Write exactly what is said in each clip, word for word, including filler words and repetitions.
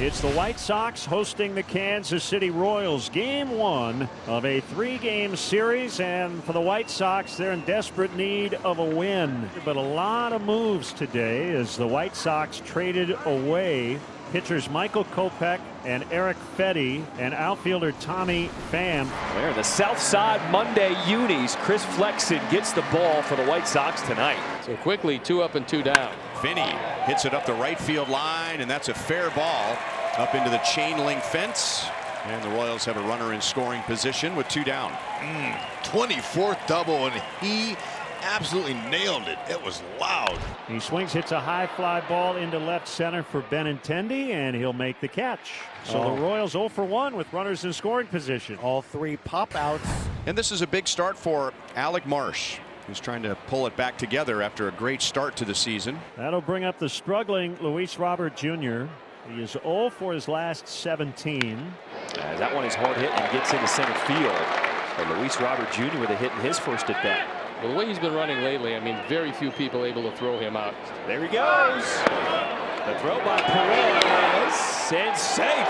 It's the White Sox hosting the Kansas City Royals. Game one of a three-game series, and for the White Sox, they're in desperate need of a win. But a lot of moves today as the White Sox traded away pitchers Michael Kopech and Eric Fetty and outfielder Tommy Pham. They're the South Side Monday unis. Chris Flexen gets the ball for the White Sox tonight. So quickly, two up and two down. Finney hits it up the right field line, and that's a fair ball up into the chain link fence. And the Royals have a runner in scoring position with two down. Mm, twenty-fourth double, and he absolutely nailed it. It was loud. He swings, hits a high fly ball into left center for Benintendi, and he'll make the catch. So oh. The Royals oh for one with runners in scoring position. All three pop outs. And this is a big start for Alec Marsh, who's trying to pull it back together after a great start to the season. That'll bring up the struggling Luis Robert Junior He is oh for his last seventeen. Uh, that one is hard hit and gets into center field. And Luis Robert Junior with a hit in his first at bat. Well, the way he's been running lately, I mean, very few people able to throw him out. There he goes. The throw by Perez and safe.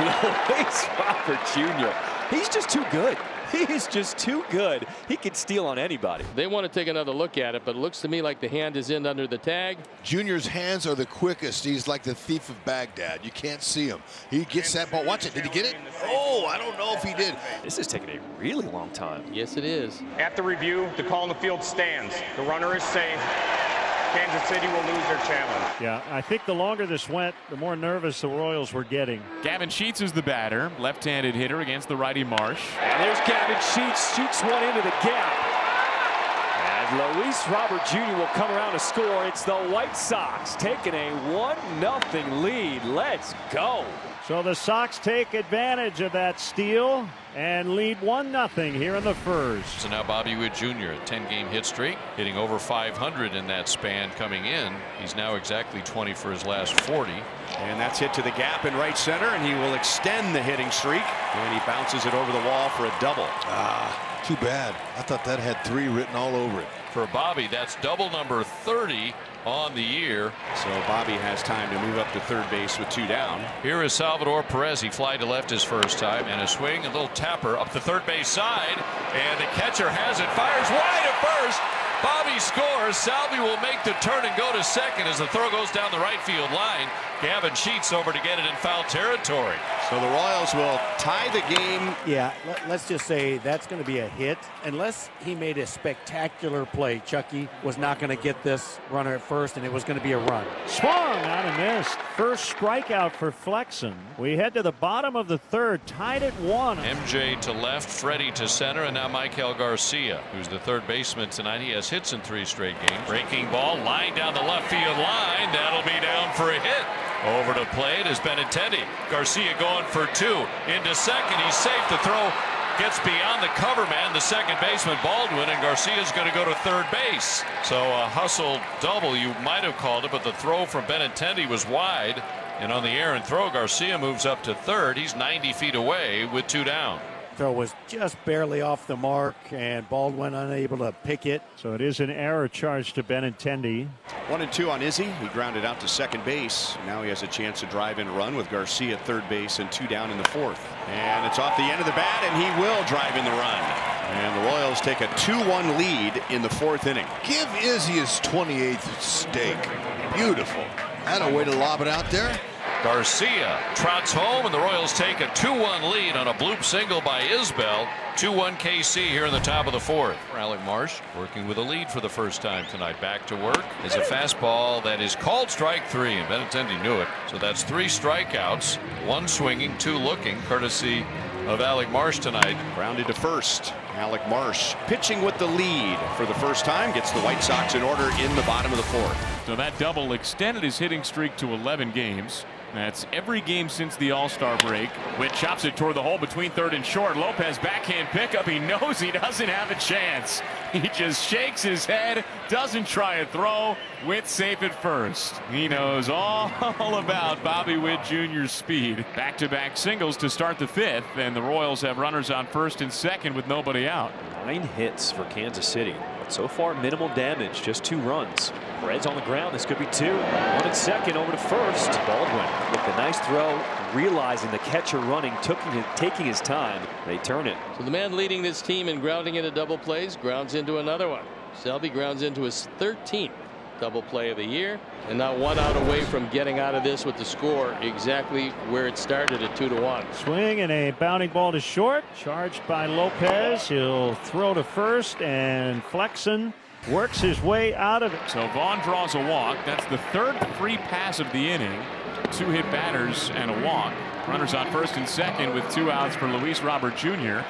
Luis Robert Junior He's just too good. He's just too good. He could steal on anybody. They want to take another look at it, but it looks to me like the hand is in under the tag. Junior's hands are the quickest. He's like the thief of Baghdad. You can't see him. He gets that ball. Watch it. Did he get it? Oh, I don't know if he did. This is taking a really long time. Yes, it is. At the review, the call on the field stands. The runner is safe. Kansas City will lose their challenge. Yeah, I think the longer this went, the more nervous the Royals were getting. Gavin Sheets is the batter, left-handed hitter against the righty Marsh. And there's Gavin Sheets, shoots one into the gap. And Luis Robert Junior will come around to score. It's the White Sox taking a one nothing lead. Let's go. So the Sox take advantage of that steal and lead one nothing here in the first. So now Bobby Witt Junior, a ten game hit streak, hitting over five hundred in that span coming in. He's now exactly twenty for his last forty. And that's hit to the gap in right center, and he will extend the hitting streak. And he bounces it over the wall for a double. Ah, too bad. I thought that had three written all over it. For Bobby, that's double number thirty on the year. So Bobby has time to move up to third base with two down. Here is Salvador Perez. He fly to left his first time, and a swing, a little tapper up the third base side, and the catcher has it. Fires wide at first. Bobby scores. Salvi will make the turn and go to second as the throw goes down the right field line. Gavin Sheets over to get it in foul territory. So the Royals will tie the game. Yeah, let's just say that's going to be a hit. Unless he made a spectacular play, Chucky was not going to get this runner at first, and it was going to be a run. Swung out and missed. First strikeout for Flexen. We head to the bottom of the third, tied at one. M J to left, Freddie to center, and now Michael Garcia, who's the third baseman tonight. He has hits in three straight games. Breaking ball, line down the left field line. That'll be down for a hit. Over to play it is Benintendi. Garcia going for two. Into second. He's safe. The throw gets beyond the cover man, the second baseman Baldwin, and Garcia's going to go to third base. So a hustle double, you might have called it, but the throw from Benintendi was wide. And on the errant throw, Garcia moves up to third. He's ninety feet away with two down. Throw was just barely off the mark, and Baldwin unable to pick it. So it is an error charge to Benintendi. One and two on Izzy. He grounded out to second base. Now he has a chance to drive and run with Garcia at third base and two down in the fourth. And it's off the end of the bat, and he will drive in the run. And the Royals take a two one lead in the fourth inning. Give Izzy his twenty-eighth stake. Beautiful. That a way to lob it out there. Garcia trots home, and the Royals take a two one lead on a bloop single by Isbell. two one K C here in the top of the fourth. Alec Marsh working with a lead for the first time tonight. Back to work is a fastball that is called strike three, and Benintendi knew it. So that's three strikeouts, one swinging, two looking, courtesy of Alec Marsh tonight. Grounded to first. Alec Marsh pitching with the lead for the first time, gets the White Sox in order in the bottom of the fourth. So that double extended his hitting streak to eleven games. That's every game since the All-Star break. Witt chops it toward the hole between third and short. Lopez backhand pickup. He knows he doesn't have a chance. He just shakes his head, doesn't try a throw. Witt safe at first. He knows all about Bobby Witt Junior's speed. Back-to-back singles to start the fifth, and the Royals have runners on first and second with nobody out. Nine hits for Kansas City. out. So far, minimal damage, just two runs. Reds on the ground. This could be two. One at second, over to first. Baldwin with the nice throw, realizing the catcher running, took him, taking his time. They turn it. So the man leading this team in grounding into double plays grounds into another one. Selby grounds into his thirteenth double play of the year, and not one out away from getting out of this with the score exactly where it started at two to one. Swing and a bounding ball to short, charged by Lopez. He'll throw to first, and Flexen works his way out of it. So Vaughn draws a walk. That's the third free pass of the inning. Two hit batters and a walk. Runners on first and second with two outs for Luis Robert Junior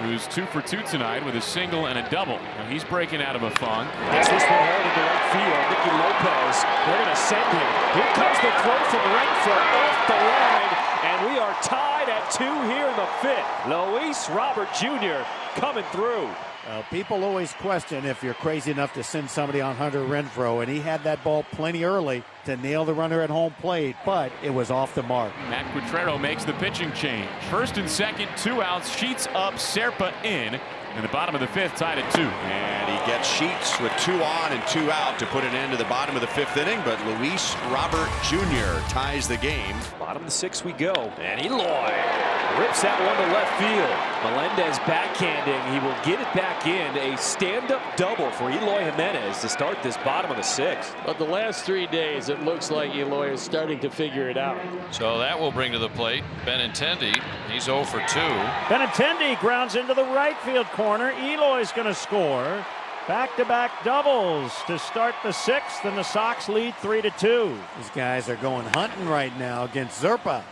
who's two for two tonight with a single and a double. And he's breaking out of a funk. That's this one held into right field. Nikki Lopez, they're going to send him. Here comes the throw from Renfroe off the line, and we are tied at two here in the fifth. Luis Robert Junior coming through. Well, people always question if you're crazy enough to send somebody on Hunter Renfroe, and he had that ball plenty early to nail the runner at home plate, but it was off the mark. Matt Quatrero makes the pitching change. First and second, two outs. Sheets up, Serpa in, and the bottom of the fifth tied at two. And he gets Sheets with two on and two out to put an end to the bottom of the fifth inning, but Luis Robert Junior ties the game. Bottom of the sixth we go, and Eloy rips that one to left field. Melendez backhanding. He will get it back in. A stand-up double for Eloy Jimenez to start this bottom of the sixth. But the last three days, it looks like Eloy is starting to figure it out. So that will bring to the plate Benintendi. He's oh for two. Benintendi grounds into the right field corner. Eloy's going to score. Back-to-back doubles to start the sixth, and the Sox lead three to two. These guys are going hunting right now against Serpa.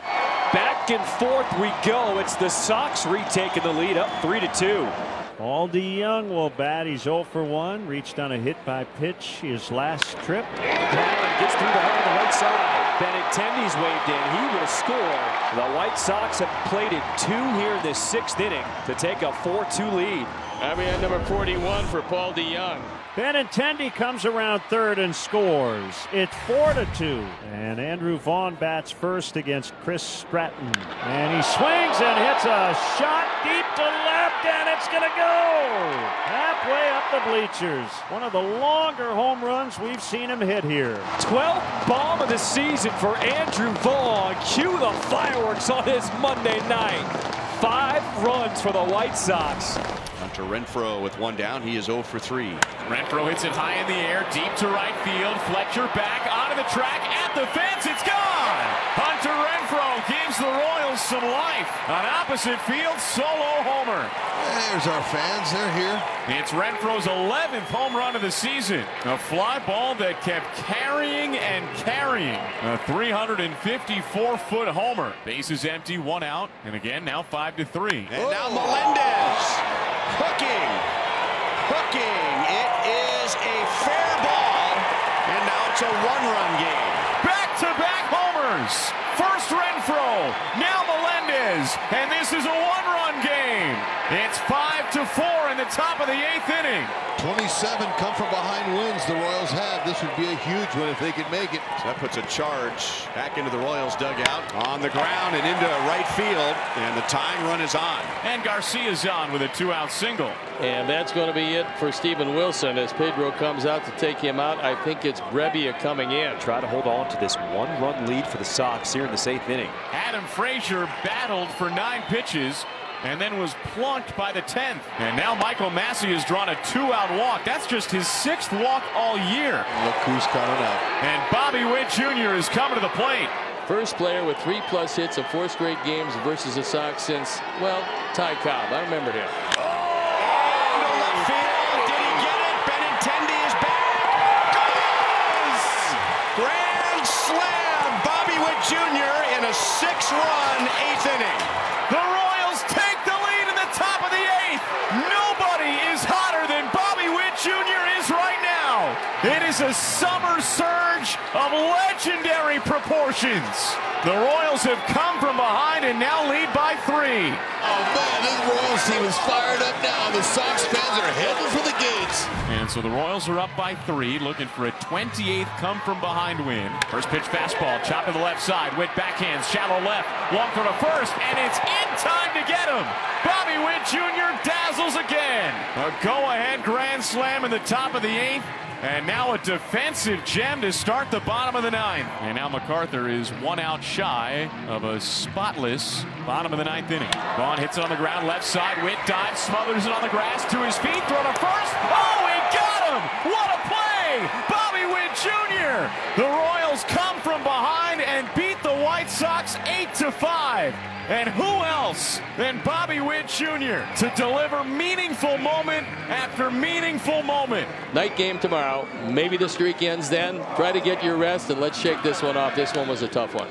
Back and forth we go. It's the Sox retaking the lead up three to two. Aldi Young will bat. He's oh for one. Reached on a hit by pitch his last trip. Baldwin gets through the heart of the right side. Benintendi's waved in. He will score. The White Sox have played it two here in the sixth inning to take a four two lead. I mean, at number forty-one for Paul DeJong. Benintendi comes around third and scores. It's four to two. And Andrew Vaughn bats first against Chris Stratton. And he swings and hits a shot deep to left, and it's going to go halfway up the bleachers. One of the longer home runs we've seen him hit here. twelfth bomb of the season for Andrew Vaughn. Cue the fireworks on his Monday night. Five runs for the White Sox. Hunter Renfroe with one down. He is oh for three. Renfroe hits it high in the air, deep to right field. Fletcher back onto the track, at the fence. It's gone. Hunter Renfroe gives the Royals some life. An opposite field solo homer. There's our fans. They're here. It's Renfroe's eleventh home run of the season. A fly ball that kept carrying and carrying. A three hundred fifty-four foot homer. Bases empty, one out, and again now five to three. And oh, now Melendez. Hooking, hooking, it is a fair ball, and now it's a one-run game. Back-to-back homers, first Renfroe, now Melendez, and this is a one-run game. It's five to four in the top of the eighth inning. twenty-seven come-from-behind wins the Royals have. This would be a huge one if they could make it. So that puts a charge back into the Royals dugout, on the ground and into right field, and the tying run is on. And Garcia's on with a two-out single. And that's going to be it for Stephen Wilson as Pedro comes out to take him out. I think it's Brebbia coming in. Try to hold on to this one-run lead for the Sox here in this eighth inning. Adam Frazier battled for nine pitches and then was plunked by the tenth. And now Michael Massey has drawn a two-out walk. That's just his sixth walk all year. Look who's coming up. And Bobby Witt Junior is coming to the plate. First player with three plus hits of four straight games versus the Sox since, well, Ty Cobb. I remember him. Oh, and to left field. Did he get it? Benintendi is back. Goals! Grand slam. Bobby Witt Junior in a six-run eighth inning. The Royals take the lead in the top of the eighth. Nobody is hotter than Bobby Witt Junior is right now. It is a summer surge of legendary proportions. The Royals have come from behind and now lead by three. Oh man, this Royals team is fired up now. The Sox fans are heading for the gates. And so the Royals are up by three, looking for a twenty-eighth come-from-behind win. First pitch fastball, chop to the left side. Witt backhands, shallow left, long throw to first, and it's in time to get him. Bobby Witt Junior dazzles again. A go-ahead grand slam in the top of the eighth, and now a defensive gem to start the bottom of the ninth. And now MacArthur is one out shy of a spotless bottom of the ninth inning. Vaughn hits it on the ground, left side. Witt dives, smothers it on the grass, to his feet, throw to first. Oh, he got him! What a play! Bobby Witt Junior The Royals come from behind and beat the White Sox eight to five. And who else than Bobby Witt Junior to deliver meaningful moment after meaningful moment? Night game tomorrow. Maybe the streak ends then. Try to get your rest and let's shake this one off. This one was a tough one.